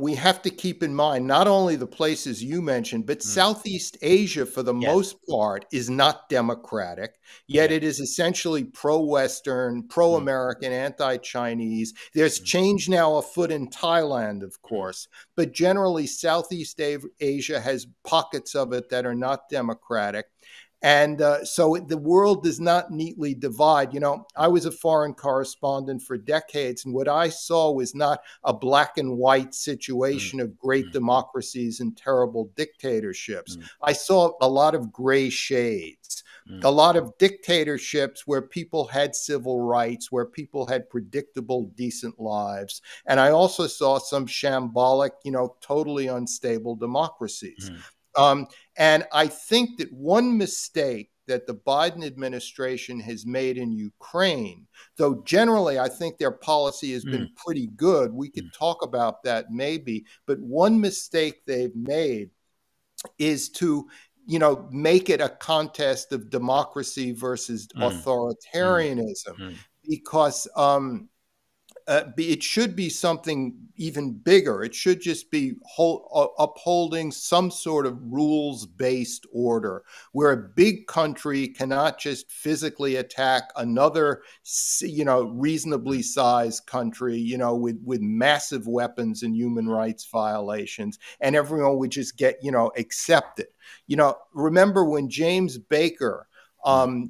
we have to keep in mind not only the places you mentioned, but Southeast Asia, for the most part, is not democratic, yet it is essentially pro-Western, pro-American, anti-Chinese. There's change now afoot in Thailand, of course, but generally Southeast Asia has pockets of it that are not democratic. And so the world does not neatly divide. You know, I was a foreign correspondent for decades, and what I saw was not a black and white situation of great democracies and terrible dictatorships. I saw a lot of gray shades, a lot of dictatorships where people had civil rights, where people had predictable, decent lives. And I also saw some shambolic, you know, totally unstable democracies. And I think that one mistake that the Biden administration has made in Ukraine, though generally I think their policy has been pretty good, we could talk about that maybe, but one mistake they've made is to, you know, make it a contest of democracy versus authoritarianism, because it should be something even bigger. It should just be upholding some sort of rules-based order where a big country cannot just physically attack another, you know, reasonably sized country, you know, with massive weapons and human rights violations, and everyone would just get, you know, accept it. You know, remember when James Baker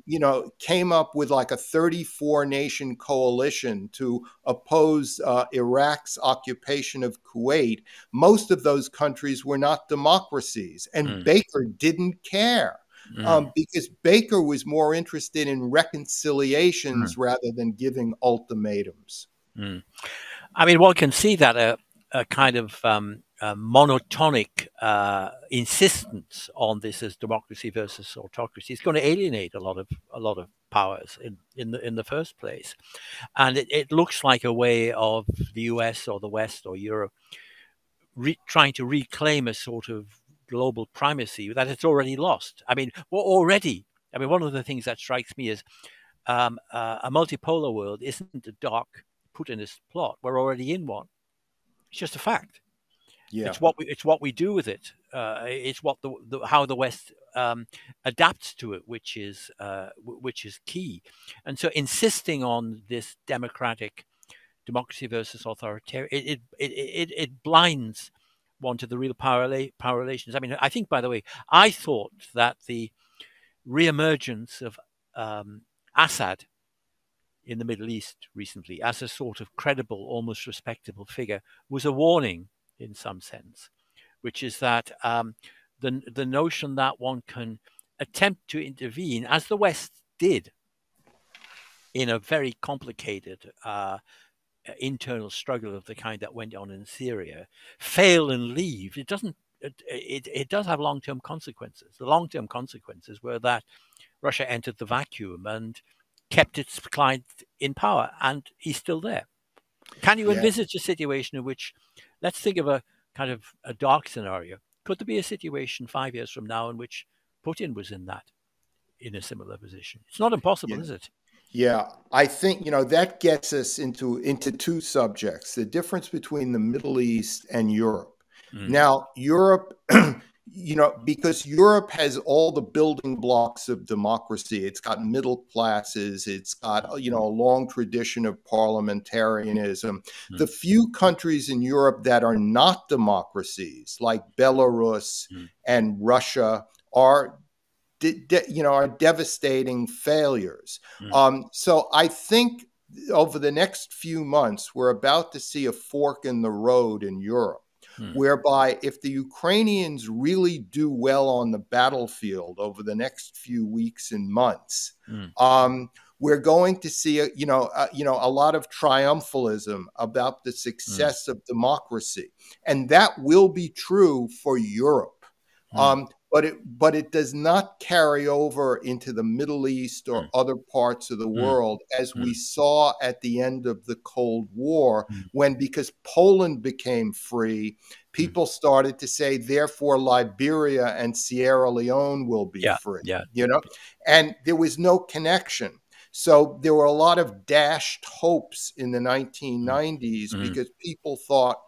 you know, came up with like a 34-nation coalition to oppose Iraq's occupation of Kuwait. Most of those countries were not democracies, and Baker didn't care because Baker was more interested in reconciliations rather than giving ultimatums. I mean, one can see that a kind of monotonic insistence on this as democracy versus autocracy is going to alienate a lot of powers in the first place, and it looks like a way of the US or the West or Europe trying to reclaim a sort of global primacy that it's already lost. I mean, one of the things that strikes me is a multipolar world isn't a dark Putinist plot. We're already in one. It's just a fact. Yeah. It's what we do with it. It's what how the West adapts to it, which is key. And so, insisting on this democracy versus authoritarian, it blinds one to the real power relations. I mean, I think, by the way, I thought that the reemergence of Assad in the Middle East recently as a sort of credible, almost respectable figure was a warning in some sense, which is that the notion that one can attempt to intervene, as the West did, in a very complicated internal struggle of the kind that went on in Syria, fail and leave, it does have long-term consequences. The long-term consequences were that Russia entered the vacuum and kept its client in power, and he's still there. Can you envisage a situation in which, let's think of a kind of a dark scenario, could there be a situation 5 years from now in which Putin was in a similar position? It's not impossible, is it? Yeah, I think, you know, that gets us into two subjects, the difference between the Middle East and Europe. Now, Europe, you know, because Europe has all the building blocks of democracy. It's got middle classes. It's got, you know, a long tradition of parliamentarianism. The few countries in Europe that are not democracies, like Belarus and Russia, are, you know, are devastating failures. So I think over the next few months, we're about to see a fork in the road in Europe, whereby if the Ukrainians really do well on the battlefield over the next few weeks and months, we're going to see a lot of triumphalism about the success of democracy, and that will be true for Europe. But it does not carry over into the Middle East or other parts of the world, as we saw at the end of the Cold War, when, because Poland became free, people started to say, therefore, Liberia and Sierra Leone will be free, you know, and there was no connection. So there were a lot of dashed hopes in the 1990s because people thought,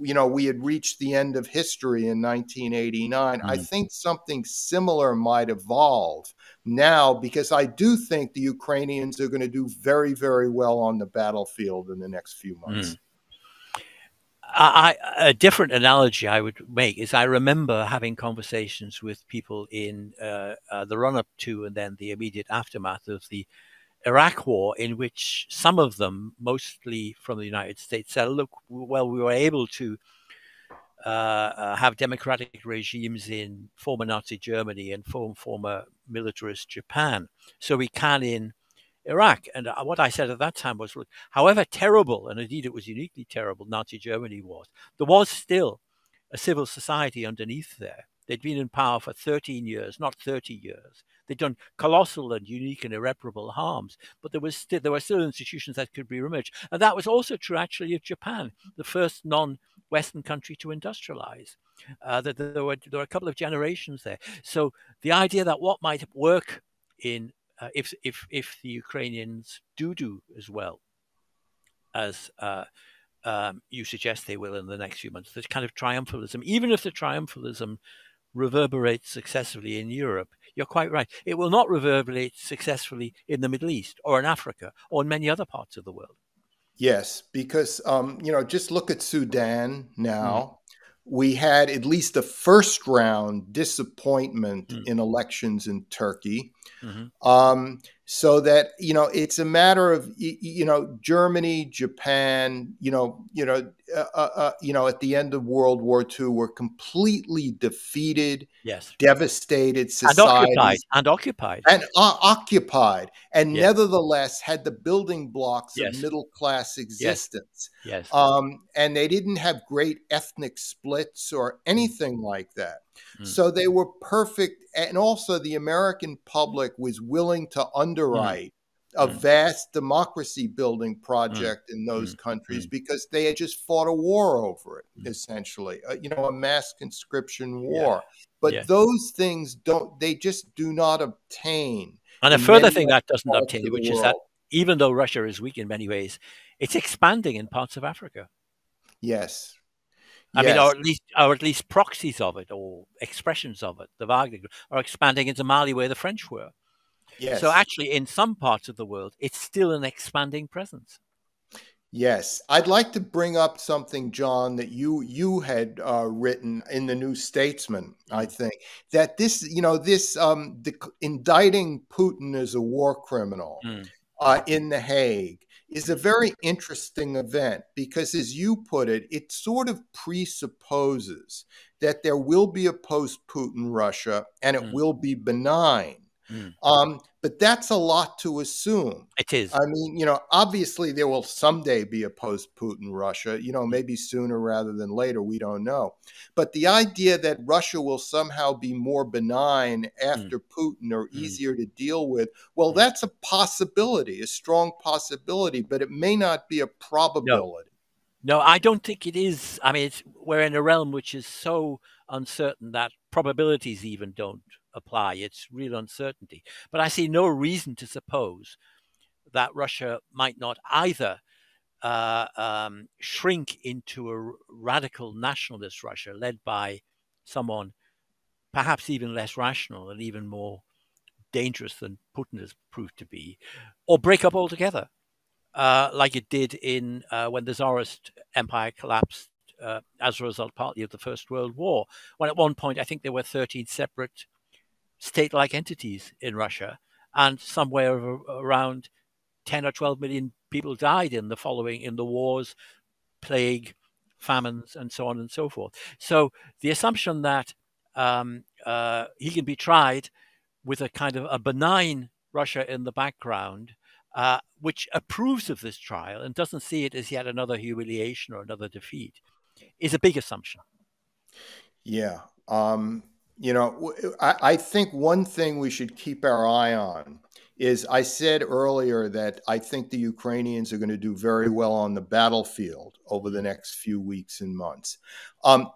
you know, we had reached the end of history in 1989. Mm-hmm. I think something similar might evolve now, because I do think the Ukrainians are going to do very, very well on the battlefield in the next few months. Mm. A different analogy I would make is I remember having conversations with people in the run-up to and then the immediate aftermath of the Iraq war, in which some of them, mostly from the United States, said, look, well, we were able to have democratic regimes in former Nazi Germany and former militarist Japan, so we can in Iraq. And what I said at that time was, however terrible, and indeed it was uniquely terrible, Nazi Germany was, there was still a civil society underneath there. They'd been in power for 13 years, not 30 years. They'd done colossal and unique and irreparable harms, but there were still institutions that could be remaged. And that was also true, actually, of Japan, the first non-Western country to industrialize. There were a couple of generations there. So the idea that what might work in if the Ukrainians do as well as you suggest they will in the next few months, this kind of triumphalism, even if the triumphalism reverberates successfully in Europe, you're quite right, it will not reverberate successfully in the Middle East or in Africa or in many other parts of the world. Yes, because, you know, just look at Sudan now. Mm. We had at least the first round disappointment in elections in Turkey. Mm-hmm. So that, you know, it's a matter of, you know, Germany, Japan, you know, at the end of World War II were completely defeated, yes, devastated societies. And occupied. And yes, nevertheless had the building blocks, yes, of middle-class existence. Yes. Yes. And they didn't have great ethnic splits or anything like that. Mm. So they were perfect. And also the American public was willing to underwrite a vast democracy building project in those countries because they had just fought a war over it, essentially, you know, a mass conscription war. Yeah. But yeah, those things just do not obtain. And a further thing that doesn't obtain, which is that even though Russia is weak in many ways, it's expanding in parts of Africa. Yes. I mean, or at least proxies of it or expressions of it, the Wagner Group, are expanding into Mali where the French were. Yes. So actually, in some parts of the world, it's still an expanding presence. Yes. I'd like to bring up something, John, that you had written in The New Statesman, I think, that this, you know, this indicting Putin as a war criminal in The Hague is a very interesting event because, as you put it, it sort of presupposes that there will be a post-Putin Russia and it will be benign. Mm. But that's a lot to assume. It is. I mean, you know, obviously there will someday be a post-Putin Russia, you know, maybe sooner rather than later, we don't know. But the idea that Russia will somehow be more benign after Putin or easier to deal with, well, that's a possibility, a strong possibility, but it may not be a probability. No, I don't think it is. I mean, we're in a realm which is so uncertain that probabilities even don't apply. It's real uncertainty. But I see no reason to suppose that Russia might not either shrink into a radical nationalist Russia led by someone perhaps even less rational and even more dangerous than Putin has proved to be, or break up altogether, like it did in when the Tsarist Empire collapsed as a result partly of the First World War, when at one point I think there were 13 separate state-like entities in Russia, and somewhere around 10 or 12 million people died in the wars, plague, famines, and so on and so forth. So the assumption that he can be tried with a kind of a benign Russia in the background, which approves of this trial and doesn't see it as yet another humiliation or another defeat, is a big assumption. Yeah. You know, I think one thing we should keep our eye on is, I said earlier that I think the Ukrainians are going to do very well on the battlefield over the next few weeks and months.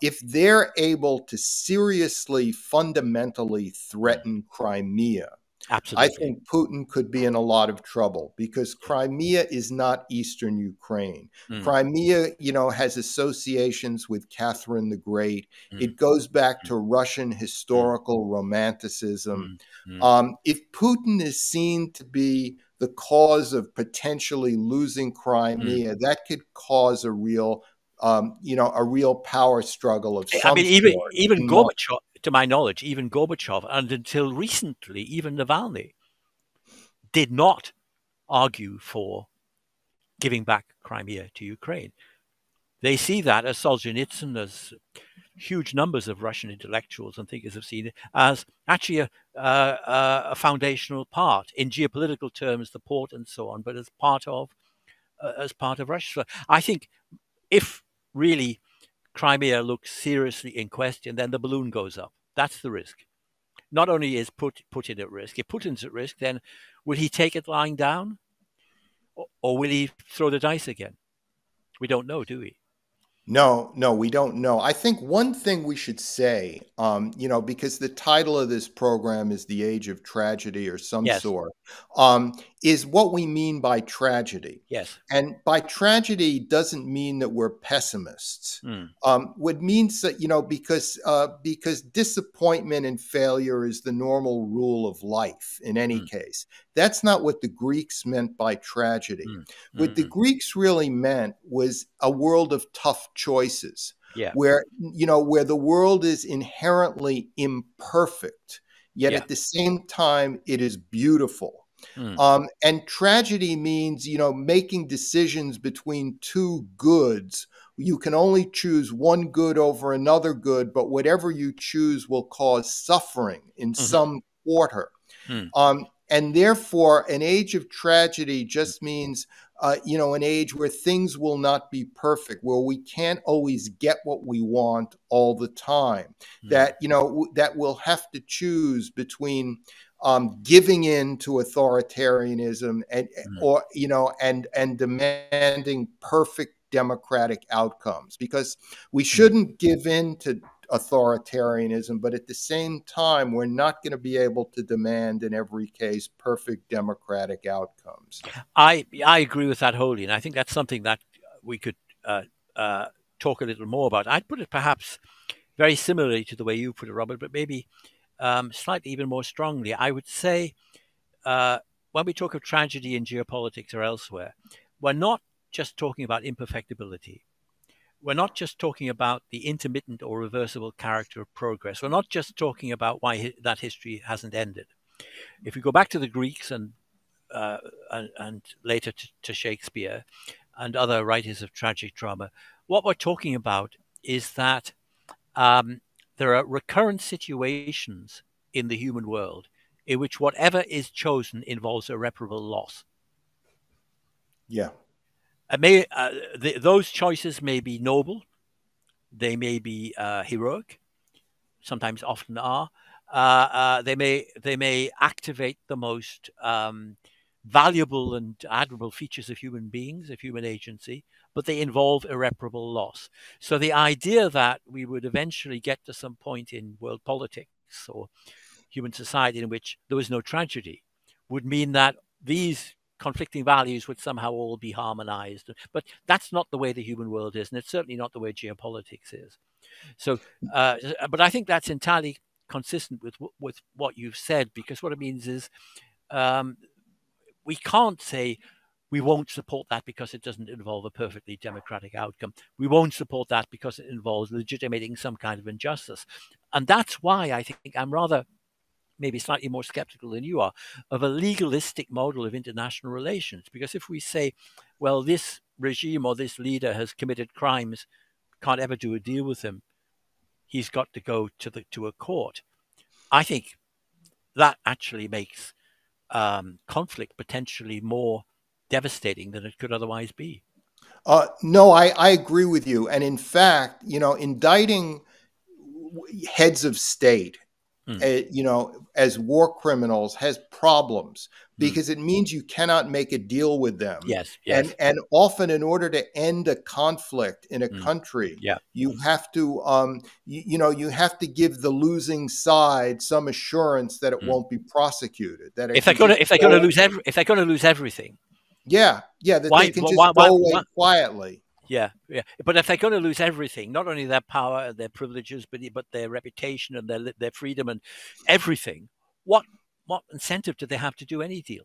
If they're able to seriously, fundamentally threaten Crimea, Absolutely. I think Putin could be in a lot of trouble because Crimea is not Eastern Ukraine. Crimea, you know, has associations with Catherine the Great. It goes back to Russian historical romanticism. If Putin is seen to be the cause of potentially losing Crimea, that could cause a real, you know, a real power struggle of some sort. Even Gorbachev. To my knowledge, even Gorbachev, and until recently, even Navalny, did not argue for giving back Crimea to Ukraine. They see that, as Solzhenitsyn, as huge numbers of Russian intellectuals and thinkers have seen it, as actually a foundational part, in geopolitical terms, the port and so on, but as part of Russia. I think if really Crimea looks seriously in question, then the balloon goes up. That's the risk. Not only is Putin at risk, if Putin's at risk, then will he take it lying down? Or will he throw the dice again? We don't know, do we? No, no, we don't know. I think one thing we should say, you know, because the title of this program is The Age of Tragedy or some sort, is what we mean by tragedy. Yes. And by tragedy doesn't mean that we're pessimists. What means that, you know, because disappointment and failure is the normal rule of life in any case. That's not what the Greeks meant by tragedy. What the Greeks really meant was a world of tough choices, where, you know, where the world is inherently imperfect, yet at the same time, it is beautiful. And tragedy means, you know, making decisions between two goods. You can only choose one good over another good, but whatever you choose will cause suffering in some quarter. And therefore, an age of tragedy just means, you know, an age where things will not be perfect, where we can't always get what we want all the time, that, you know, that we'll have to choose between giving in to authoritarianism and, or, you know, and demanding perfect democratic outcomes, because we shouldn't give in to authoritarianism, but at the same time, we're not going to be able to demand in every case perfect democratic outcomes. I agree with that wholly, and I think that's something that we could talk a little more about. I'd put it perhaps very similarly to the way you put it, Robert, but maybe slightly even more strongly. I would say when we talk of tragedy in geopolitics or elsewhere, we're not just talking about imperfectibility. We're not just talking about the intermittent or reversible character of progress. We're not just talking about why that history hasn't ended. If we go back to the Greeks and later to Shakespeare and other writers of tragic drama, what we're talking about is that there are recurrent situations in the human world in which whatever is chosen involves irreparable loss. Yeah. Those choices may be noble, they may be heroic, sometimes often are. They may activate the most valuable and admirable features of human beings, of human agency, but they involve irreparable loss. So the idea that we would eventually get to some point in world politics or human society in which there was no tragedy would mean that these conflicting values would somehow all be harmonized. But that's not the way the human world is, and it's certainly not the way geopolitics is. So, but I think that's entirely consistent with what you've said, because what it means is we can't say we won't support that because it doesn't involve a perfectly democratic outcome. We won't support that because it involves legitimating some kind of injustice. And that's why I think I'm rather maybe slightly more skeptical than you are, of a legalistic model of international relations. Because if we say, well, this regime or this leader has committed crimes, can't ever do a deal with him, he's got to go to a court. I think that actually makes conflict potentially more devastating than it could otherwise be. No, I agree with you. And in fact, you know, indicting heads of state as war criminals has problems because it means you cannot make a deal with them. Yes. And often in order to end a conflict in a country, you have to, you have to give the losing side some assurance that it won't be prosecuted. That it if they're going to lose everything. That why, they can just go away quietly. But if they're going to lose everything, not only their power and their privileges, but their reputation and their freedom and everything, what incentive do they have to do any deal?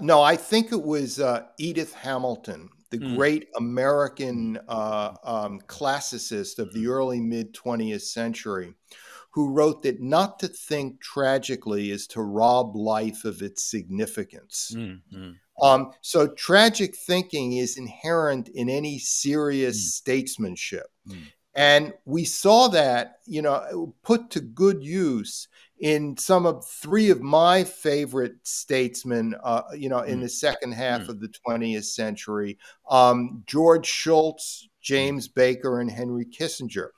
No, I think it was Edith Hamilton, the great American classicist of the early mid-20th century, who wrote that not to think tragically is to rob life of its significance. So tragic thinking is inherent in any serious statesmanship. And we saw that, you know, put to good use in some of three of my favorite statesmen, you know, in the second half of the 20th century, George Schultz, James Baker, and Henry Kissinger,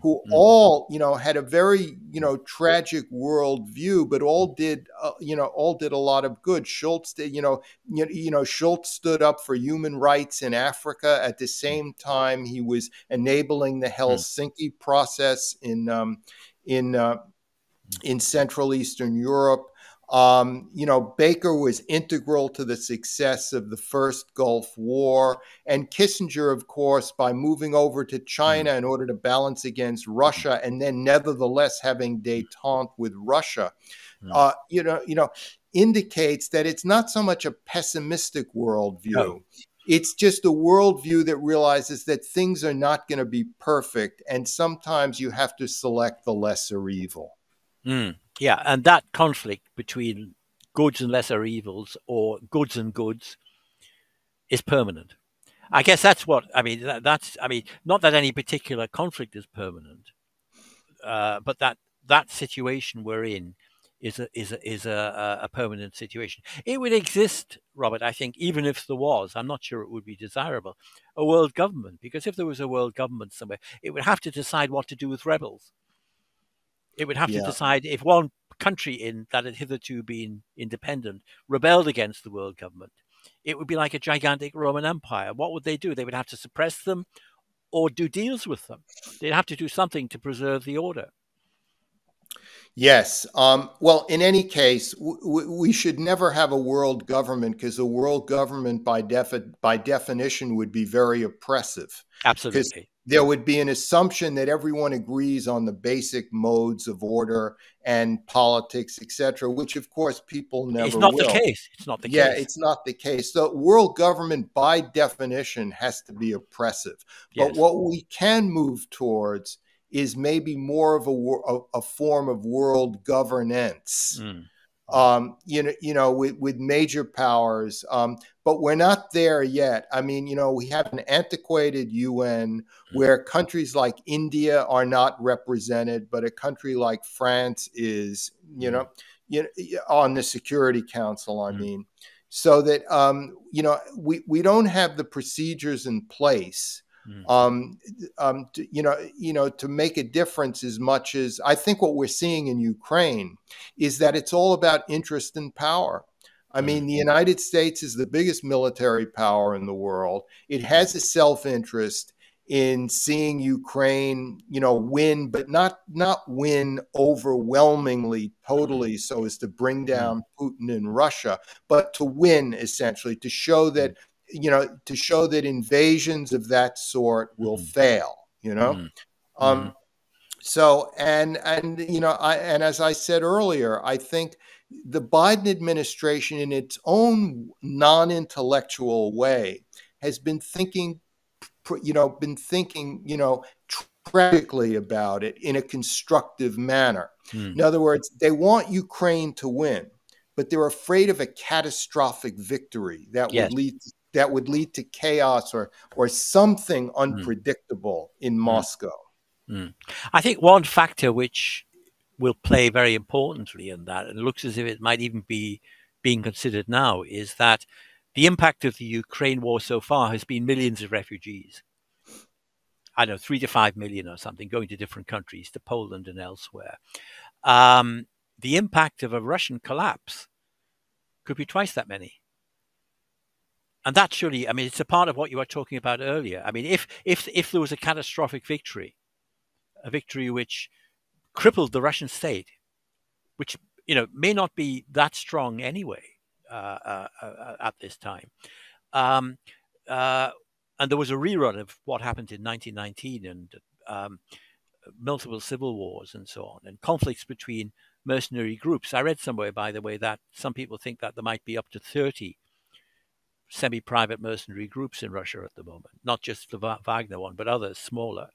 who all, you know, had a very, you know, tragic worldview, but all did, all did a lot of good. Schultz did, Schultz stood up for human rights in Africa. At the same time, he was enabling the Helsinki process in Central Eastern Europe. Baker was integral to the success of the first Gulf War, and Kissinger, of course, by moving over to China in order to balance against Russia, and then nevertheless having détente with Russia, indicates that it's not so much a pessimistic worldview. It's just a worldview that realizes that things are not going to be perfect, and sometimes you have to select the lesser evil. And that conflict between goods and lesser evils, or goods and goods, is permanent. I guess that's what I mean. Not that any particular conflict is permanent, but that situation we're in is a permanent situation. It would exist, Robert, I think, even if there was, I'm not sure it would be desirable, a world government, because if there was a world government somewhere, it would have to decide what to do with rebels. It would have to decide if one country in that had hitherto been independent rebelled against the world government. It would be like a gigantic Roman Empire. What would they do? They would have to suppress them or do deals with them. They'd have to do something to preserve the order. Yes. Well, in any case, we should never have a world government, because a world government by definition would be very oppressive. Absolutely. There would be an assumption that everyone agrees on the basic modes of order and politics, etc., which, of course, people never will. It's not the case. It's not the case. Yeah, it's not the case. The world government, by definition, has to be oppressive. Yes. But what we can move towards is maybe more of a form of world governance. With major powers, but we're not there yet. I mean, we have an antiquated UN where countries like India are not represented, but a country like France is, on the Security Council, I mean. So that, we don't have the procedures in place to make a difference, as much as I think what we're seeing in Ukraine is that it's all about interest and power. I mean, the United States is the biggest military power in the world. It has a self-interest in seeing Ukraine, win, but not win overwhelmingly, totally, so as to bring down Putin and Russia, but to win, essentially, to show that invasions of that sort will fail, So, and as I said earlier, I think the Biden administration, in its own non-intellectual way, has been thinking, tragically about it in a constructive manner. In other words, they want Ukraine to win, but they're afraid of a catastrophic victory that would lead to chaos or something unpredictable in Moscow. I think one factor which will play very importantly in that, and it looks as if it might even be being considered now, is that the impact of the Ukraine war so far has been millions of refugees. I don't know, 3 to 5 million or something, going to different countries, to Poland and elsewhere. The impact of a Russian collapse could be twice that many. And that surely, I mean, it's a part of what you were talking about earlier. I mean, if there was a catastrophic victory, a victory which crippled the Russian state, which, you know, may not be that strong anyway at this time, and there was a rerun of what happened in 1919 and multiple civil wars and so on, and conflicts between mercenary groups. I read somewhere, by the way, that some people think that there might be up to 30 semi-private mercenary groups in Russia at the moment, not just the Wagner one, but others smaller.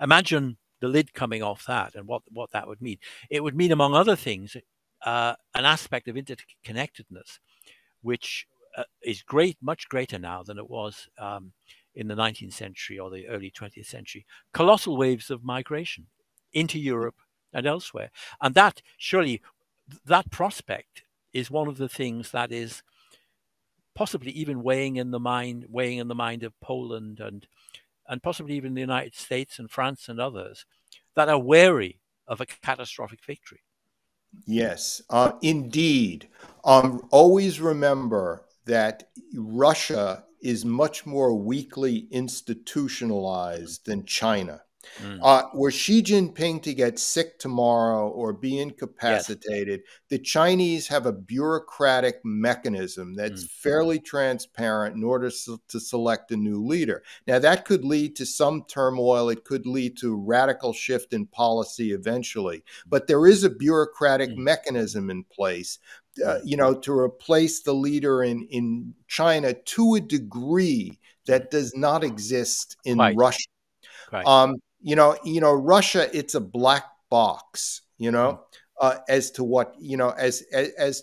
Imagine the lid coming off that and what that would mean. It would mean, among other things, an aspect of interconnectedness, which is much greater now than it was in the 19th century or the early 20th century. Colossal waves of migration into Europe and elsewhere. And that, surely, that prospect is one of the things that is possibly even weighing in the mind of Poland and possibly even the United States and France and others that are wary of a catastrophic victory. Yes, indeed. Always remember that Russia is much more weakly institutionalized than China. Mm. Were Xi Jinping to get sick tomorrow or be incapacitated, yes, the Chinese have a bureaucratic mechanism that's fairly transparent in order to select a new leader. Now, that could lead to some turmoil. It could lead to radical shift in policy eventually. But there is a bureaucratic mechanism in place, you know, to replace the leader in China to a degree that does not exist in Russia. Right. You know, Russia, it's a black box, you know, as to what, you know, as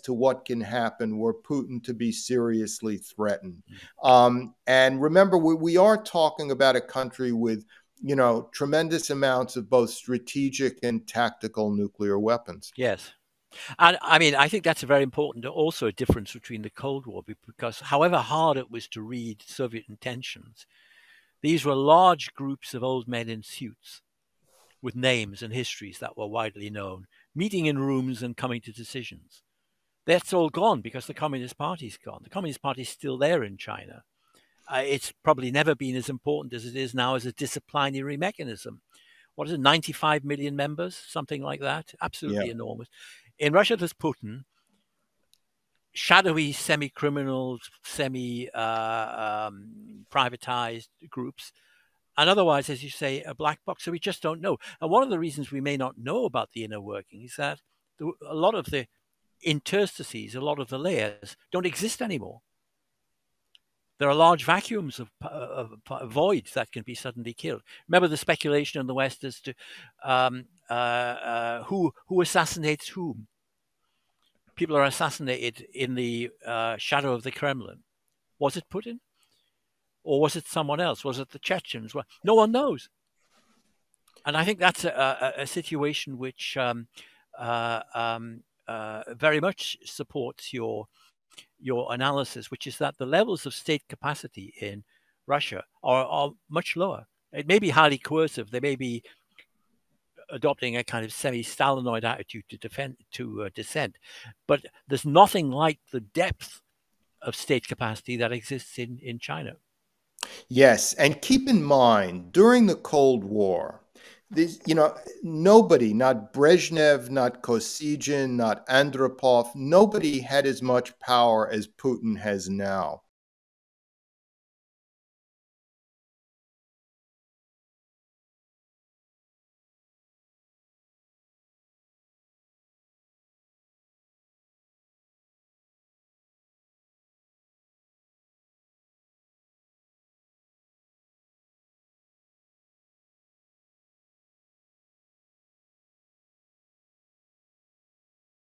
to what can happen were Putin to be seriously threatened. And remember, we are talking about a country with, you know, tremendous amounts of both strategic and tactical nuclear weapons. Yes. And I mean, I think that's a very important also a difference between the Cold War, because however hard it was to read Soviet intentions, these were large groups of old men in suits with names and histories that were widely known, meeting in rooms and coming to decisions. That's all gone because the Communist Party's gone. The Communist Party's still there in China. It's probably never been as important as it is now as a disciplinary mechanism. What is it, 95 million members, something like that? Absolutely enormous. In Russia, there's Putin, shadowy semi-criminal, semi-privatized groups, and otherwise, as you say, a black box. So we just don't know. And one of the reasons we may not know about the inner workings is that a lot of the interstices, a lot of the layers don't exist anymore. There are large vacuums of voids that can be suddenly killed. Remember the speculation in the West as to who assassinates whom. People are assassinated in the shadow of the Kremlin. Was it Putin? Or was it someone else? Was it the Chechens? Well, no one knows. And I think that's a situation which very much supports your analysis, which is that the levels of state capacity in Russia are much lower. It may be highly coercive. They may be adopting a kind of semi-Stalinoid attitude to dissent, but there's nothing like the depth of state capacity that exists in China. Yes, and keep in mind, during the Cold War, you know, nobody, not Brezhnev, not Kosygin, not Andropov, nobody had as much power as Putin has now.